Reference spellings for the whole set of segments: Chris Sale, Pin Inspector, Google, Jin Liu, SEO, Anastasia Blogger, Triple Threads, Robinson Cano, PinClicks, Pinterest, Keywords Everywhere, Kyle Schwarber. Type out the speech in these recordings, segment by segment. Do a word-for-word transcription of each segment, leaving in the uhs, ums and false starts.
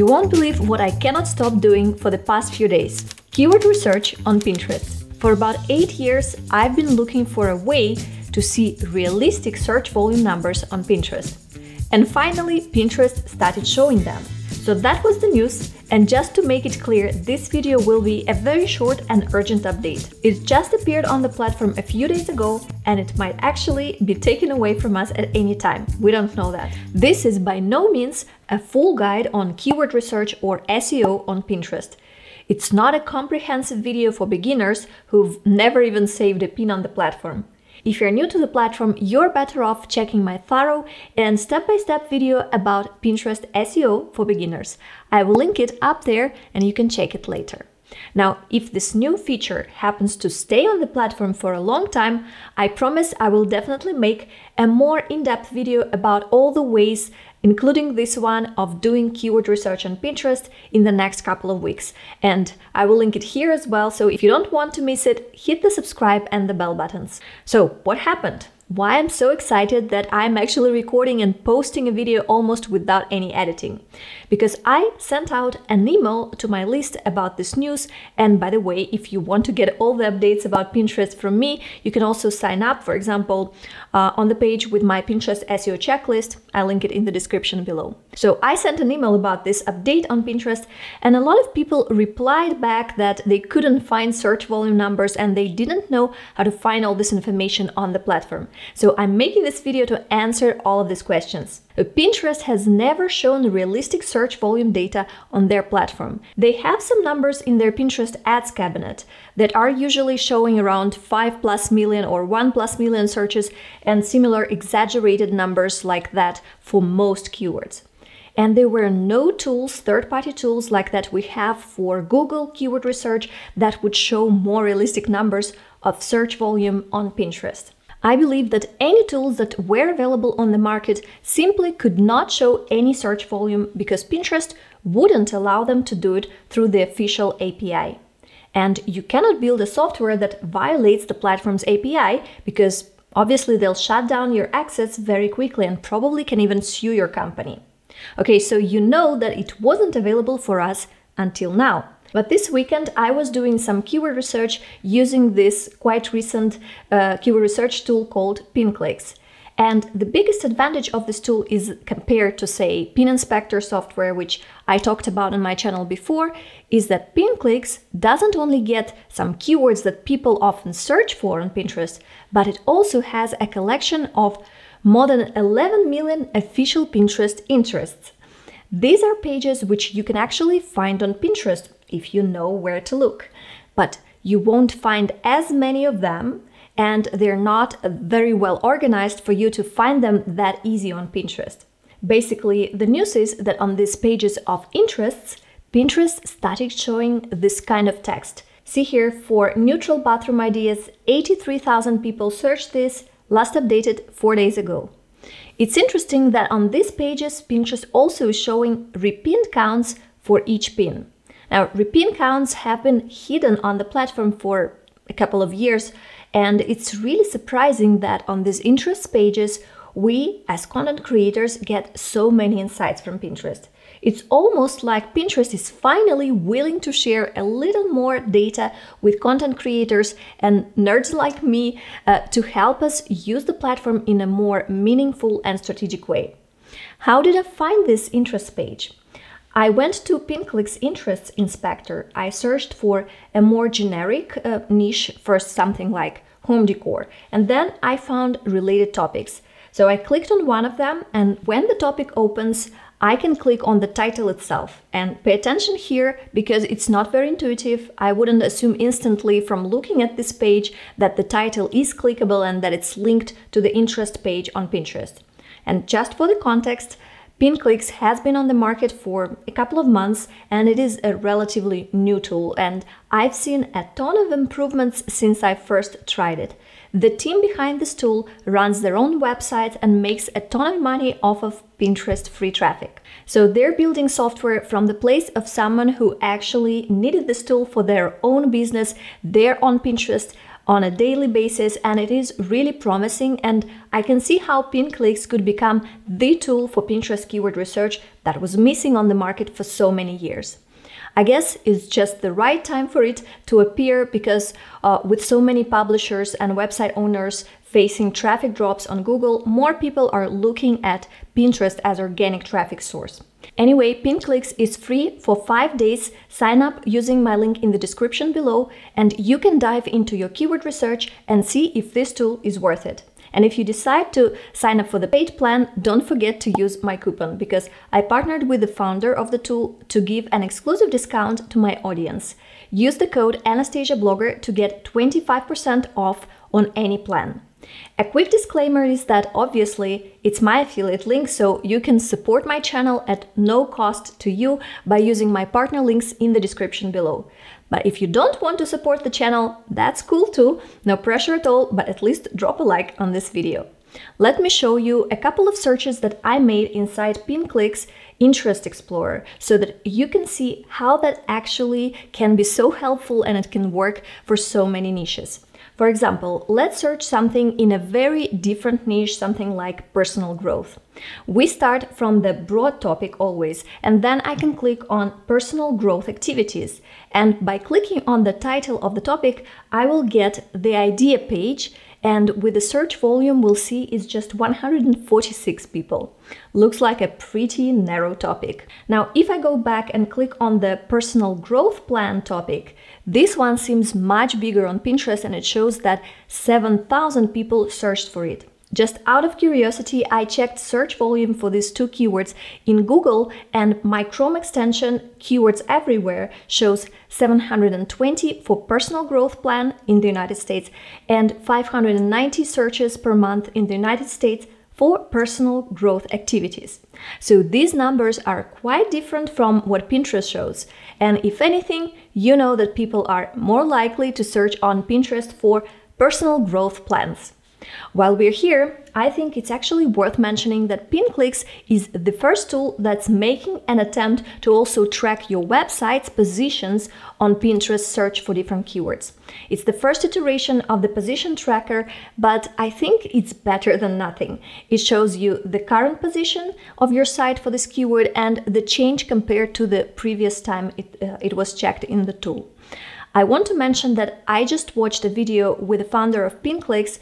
You won't believe what I cannot stop doing for the past few days. Keyword research on Pinterest. For about eight years, I've been looking for a way to see realistic search volume numbers on Pinterest. And finally, Pinterest started showing them. So that was the news, and just to make it clear, this video will be a very short and urgent update. It just appeared on the platform a few days ago, and it might actually be taken away from us at any time. We don't know that. This is by no means a full guide on keyword research or S E O on Pinterest. It's not a comprehensive video for beginners who've never even saved a pin on the platform. If you're new to the platform, you're better off checking my thorough and step-by-step video about Pinterest S E O for beginners. I will link it up there and you can check it later. Now, if this new feature happens to stay on the platform for a long time, I promise I will definitely make a more in-depth video about all the ways, including this one, of doing keyword research on Pinterest in the next couple of weeks. And I will link it here as well, so if you don't want to miss it, hit the subscribe and the bell buttons. So what happened? Why I'm so excited that I'm actually recording and posting a video almost without any editing. Because I sent out an email to my list about this news, and by the way, if you want to get all the updates about Pinterest from me, you can also sign up, for example, uh, on the page with my Pinterest S E O checklist. I'll link it in the description below. So I sent an email about this update on Pinterest, and a lot of people replied back that they couldn't find search volume numbers and they didn't know how to find all this information on the platform. So I'm making this video to answer all of these questions. Pinterest has never shown realistic search volume data on their platform. They have some numbers in their Pinterest ads cabinet that are usually showing around five plus million or one plus million searches and similar exaggerated numbers like that for most keywords. And there were no tools, third-party tools like that we have for Google keyword research that would show more realistic numbers of search volume on Pinterest. I believe that any tools that were available on the market simply could not show any search volume because Pinterest wouldn't allow them to do it through the official A P I. And you cannot build a software that violates the platform's A P I because obviously they'll shut down your access very quickly and probably can even sue your company. Okay, so you know that it wasn't available for us until now. But this weekend I was doing some keyword research using this quite recent uh, keyword research tool called PinClicks. And the biggest advantage of this tool is compared to, say, Pin Inspector software, which I talked about on my channel before, is that PinClicks doesn't only get some keywords that people often search for on Pinterest, but it also has a collection of more than eleven million official Pinterest interests. These are pages which you can actually find on Pinterest if you know where to look, but you won't find as many of them, and they're not very well organized for you to find them that easy on Pinterest. Basically, the news is that on these pages of interests, Pinterest started showing this kind of text. See here, for neutral bathroom ideas, eighty-three thousand people searched this, last updated four days ago. It's interesting that on these pages, Pinterest also is showing repin counts for each pin. Now, repin counts have been hidden on the platform for a couple of years, and it's really surprising that on these interest pages, we as content creators get so many insights from Pinterest. It's almost like Pinterest is finally willing to share a little more data with content creators and nerds like me uh, to help us use the platform in a more meaningful and strategic way. How did I find this interest page? I went to PinClicks Interests Inspector. I searched for a more generic uh, niche, first something like home decor, and then I found related topics. So I clicked on one of them, and when the topic opens, I can click on the title itself. And pay attention here, because it's not very intuitive. I wouldn't assume instantly from looking at this page that the title is clickable and that it's linked to the interest page on Pinterest. And just for the context, PinClicks has been on the market for a couple of months, and it is a relatively new tool, and I've seen a ton of improvements since I first tried it. The team behind this tool runs their own website and makes a ton of money off of Pinterest free traffic. So they're building software from the place of someone who actually needed this tool for their own business. They're on Pinterest on a daily basis, and it is really promising, and I can see how PinClicks could become the tool for Pinterest keyword research that was missing on the market for so many years. I guess it's just the right time for it to appear because uh, with so many publishers and website owners facing traffic drops on Google, more people are looking at Pinterest as organic traffic source. Anyway, PinClicks is free for five days. Sign up using my link in the description below, and you can dive into your keyword research and see if this tool is worth it. And if you decide to sign up for the paid plan, don't forget to use my coupon, because I partnered with the founder of the tool to give an exclusive discount to my audience. Use the code Anastasia Blogger to get twenty-five percent off on any plan. A quick disclaimer is that obviously it's my affiliate link, so you can support my channel at no cost to you by using my partner links in the description below. But if you don't want to support the channel, that's cool too, no pressure at all, but at least drop a like on this video. Let me show you a couple of searches that I made inside PinClicks Interest Explorer, so that you can see how that actually can be so helpful and it can work for so many niches. For example, let's search something in a very different niche, something like personal growth. We start from the broad topic always, and then I can click on personal growth activities. And by clicking on the title of the topic, I will get the idea page, and with the search volume we'll see it's just one hundred forty-six people. Looks like a pretty narrow topic. Now, if I go back and click on the personal growth plan topic, this one seems much bigger on Pinterest, and it shows that seven thousand people searched for it. Just out of curiosity, I checked search volume for these two keywords in Google, and my Chrome extension Keywords Everywhere shows seven hundred twenty for personal growth plan in the United States and five hundred ninety searches per month in the United States for personal growth activities. So these numbers are quite different from what Pinterest shows. And if anything, you know that people are more likely to search on Pinterest for personal growth plans. While we're here, I think it's actually worth mentioning that PinClicks is the first tool that's making an attempt to also track your website's positions on Pinterest search for different keywords. It's the first iteration of the position tracker, but I think it's better than nothing. It shows you the current position of your site for this keyword and the change compared to the previous time it, uh, it was checked in the tool. I want to mention that I just watched a video with the founder of PinClicks,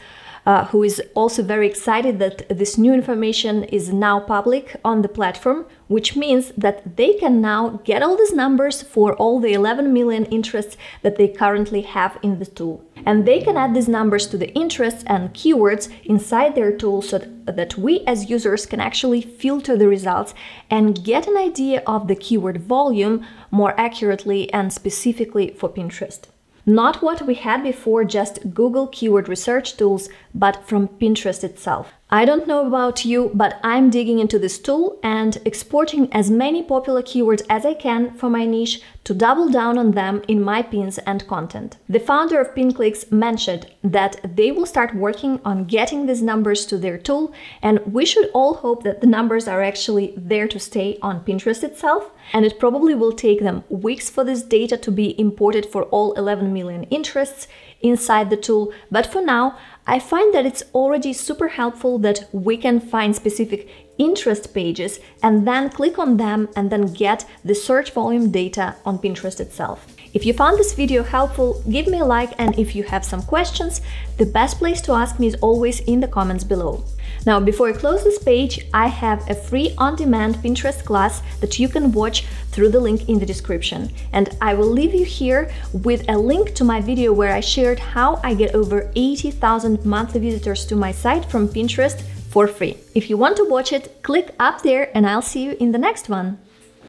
Uh, who is also very excited that this new information is now public on the platform, which means that they can now get all these numbers for all the eleven million interests that they currently have in the tool. And they can add these numbers to the interests and keywords inside their tool so that we as users can actually filter the results and get an idea of the keyword volume more accurately and specifically for Pinterest. Not what we had before, just Google keyword research tools, but from Pinterest itself. I don't know about you, but I'm digging into this tool and exporting as many popular keywords as I can for my niche to double down on them in my pins and content. The founder of PinClicks mentioned that they will start working on getting these numbers to their tool, and we should all hope that the numbers are actually there to stay on Pinterest itself, and it probably will take them weeks for this data to be imported for all eleven million interests inside the tool, but for now, I find that it's already super helpful that we can find specific interest pages and then click on them and then get the search volume data on Pinterest itself. If you found this video helpful, give me a like, and if you have some questions, the best place to ask me is always in the comments below. Now, before I close this page, I have a free on-demand Pinterest class that you can watch through the link in the description. And I will leave you here with a link to my video where I shared how I get over eighty thousand monthly visitors to my site from Pinterest for free. If you want to watch it, click up there, and I'll see you in the next one.